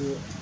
to